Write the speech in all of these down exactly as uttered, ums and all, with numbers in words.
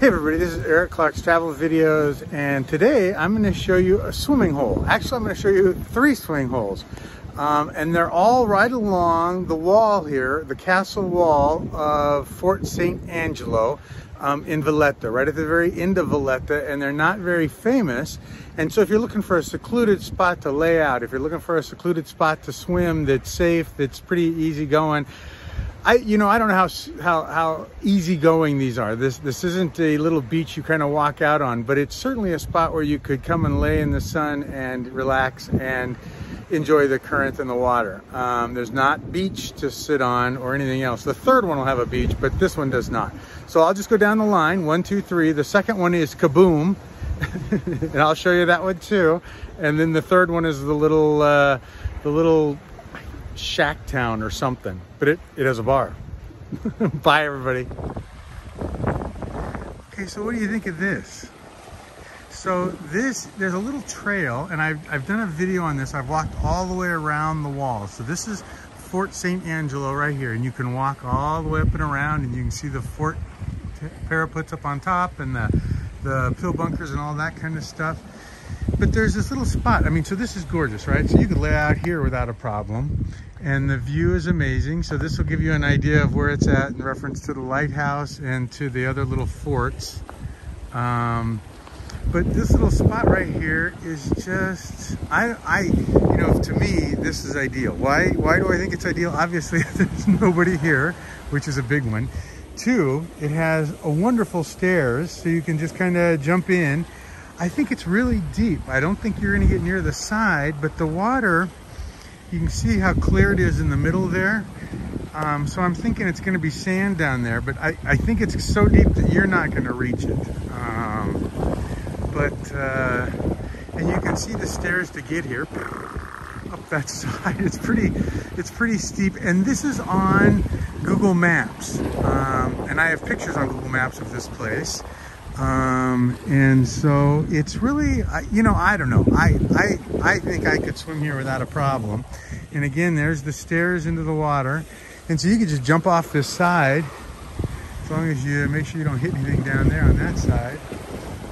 Hey everybody, this is Eric Clark's Travel Videos, and today I'm going to show you a swimming hole. Actually, I'm going to show you three swimming holes, um, and they're all right along the wall here, the castle wall of Fort Saint Angelo um, in Valletta, right at the very end of Valletta, and they're not very famous. And so if you're looking for a secluded spot to lay out, if you're looking for a secluded spot to swim that's safe, that's pretty easy going, I, you know, I don't know how, how, how easygoing these are. This, this isn't a little beach you kind of walk out on, but it's certainly a spot where you could come and lay in the sun and relax and enjoy the current and the water. Um, there's not beach to sit on or anything else. The third one will have a beach, but this one does not. So I'll just go down the line, one, two, three. The second one is Kaboom, and I'll show you that one too. And then the third one is the little, uh, the little Shacktown or something, but it, it has a bar. Bye everybody. Okay, so what do you think of this? So this, there's a little trail, and I've, I've done a video on this. I've walked all the way around the wall. So this is Fort Saint Angelo right here, and you can walk all the way up and around, and you can see the fort parapets up on top and the, the pill bunkers and all that kind of stuff. But there's this little spot. I mean, so this is gorgeous, right? So you could lay out here without a problem, and the view is amazing. So this will give you an idea of where it's at in reference to the lighthouse and to the other little forts. Um, but this little spot right here is just, I, I, you know, to me, this is ideal. Why, why do I think it's ideal? Obviously, there's nobody here, which is a big one. Two, it has a wonderful stairs, so you can just kind of jump in. I think it's really deep. I don't think you're gonna get near the side, but the water, you can see how clear it is in the middle there. Um, so I'm thinking it's gonna be sand down there, but I, I think it's so deep that you're not gonna reach it. Um, but, uh, and you can see the stairs to get here, up that side. It's pretty, it's pretty steep. And this is on Google Maps. Um, and I have pictures on Google Maps of this place. Um, and so it's really, you know, I don't know. I, I, I think I could swim here without a problem. And again, there's the stairs into the water. And so you could just jump off this side, as long as you make sure you don't hit anything down there on that side.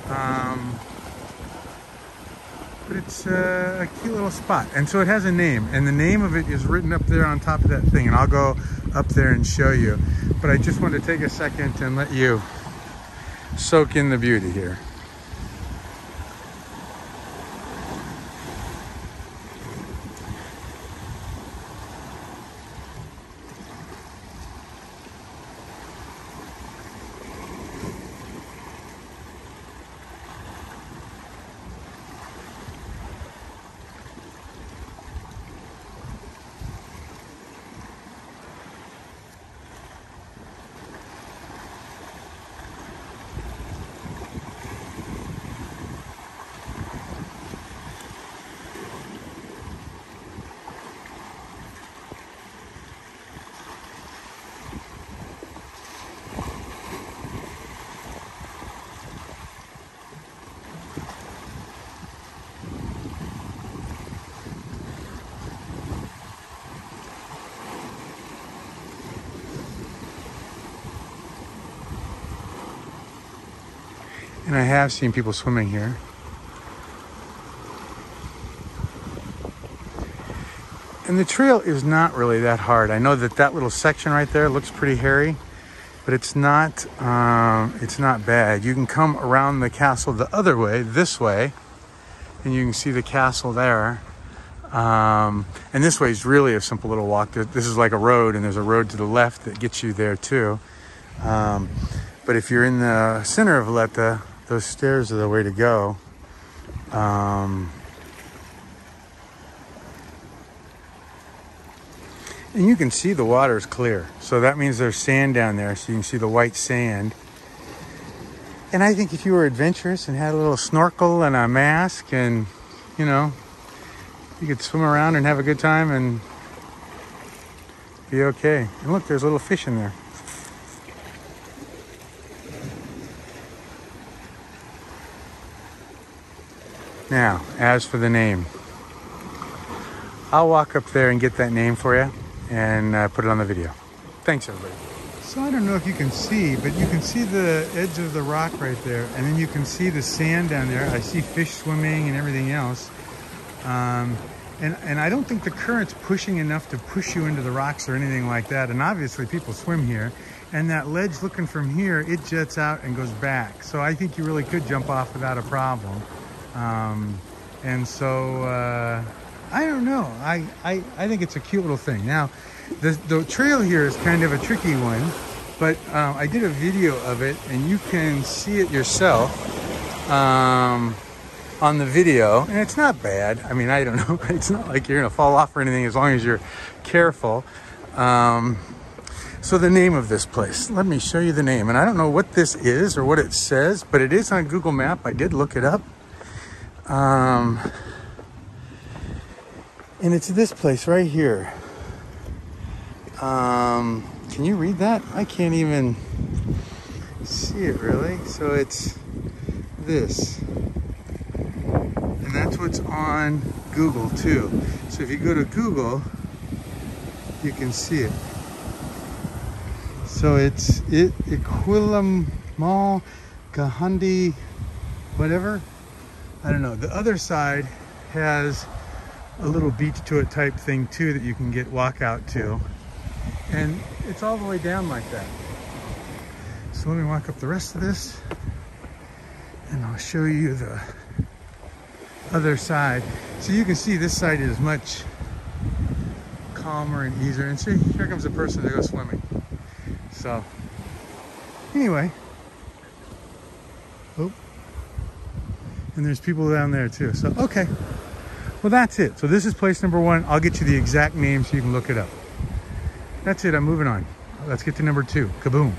Um, but it's uh, a cute little spot. And so it has a name, and the name of it is written up there on top of that thing. And I'll go up there and show you, but I just wanted to take a second and let you soak in the beauty here. And I have seen people swimming here. And the trail is not really that hard. I know that that little section right there looks pretty hairy, but it's not, um, it's not bad. You can come around the castle the other way, this way, and you can see the castle there. Um, and this way is really a simple little walk. This is like a road, and there's a road to the left that gets you there too. Um, but if you're in the center of Valletta, those stairs are the way to go. Um, and you can see the water is clear. So that means there's sand down there. So you can see the white sand. And I think if you were adventurous and had a little snorkel and a mask and, you know, you could swim around and have a good time and be okay. And look, there's a little fish in there. Now, as for the name, I'll walk up there and get that name for you and uh, put it on the video. Thanks, everybody. So I don't know if you can see, but you can see the edge of the rock right there, and then you can see the sand down there. I see fish swimming and everything else. Um, and, and I don't think the current's pushing enough to push you into the rocks or anything like that. And obviously people swim here. And that ledge looking from here, it jets out and goes back. So I think you really could jump off without a problem. Um, and so, uh, I don't know. I, I, I think it's a cute little thing. Now, the, the trail here is kind of a tricky one, but um, I did a video of it, and you can see it yourself um, on the video. And it's not bad. I mean, I don't know. It's not like you're going to fall off or anything as long as you're careful. Um, so the name of this place, let me show you the name. And I don't know what this is or what it says, but it is on Google Maps. I did look it up. Um, and it's this place right here. Um, can you read that? I can't even see it really. So it's this, and that's what's on Google too. So if you go to Google, you can see it. So it's it Equilam Mall, Kahandi, whatever. I don't know. The other side has a little beach to it type thing too that you can get walk out to. And it's all the way down like that. So let me walk up the rest of this and I'll show you the other side. So you can see this side is much calmer and easier. And see, here comes a person to go swimming. So anyway, oh, and there's people down there too. So, okay, well, that's it. So this is place number one. I'll get you the exact name so you can look it up. That's it, I'm moving on. Let's get to number two, Kaboom.